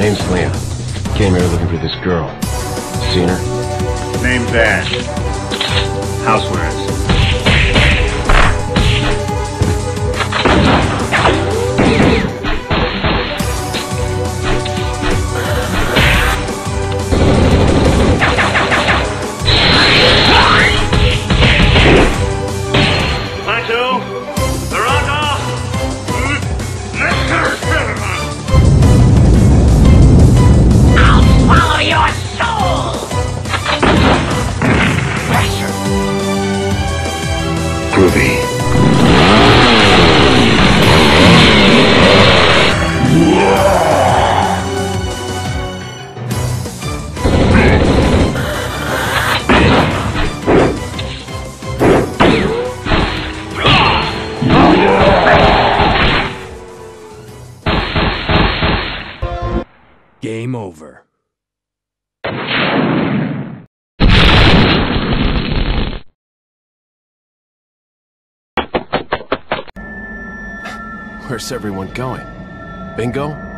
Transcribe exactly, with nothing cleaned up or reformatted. Name's Leon. Came here looking for this girl. Seen her? Name's Ash. Housewares. Hi, two. They're on off. Let's go. Groovy. Game over. Where's everyone going? Bingo?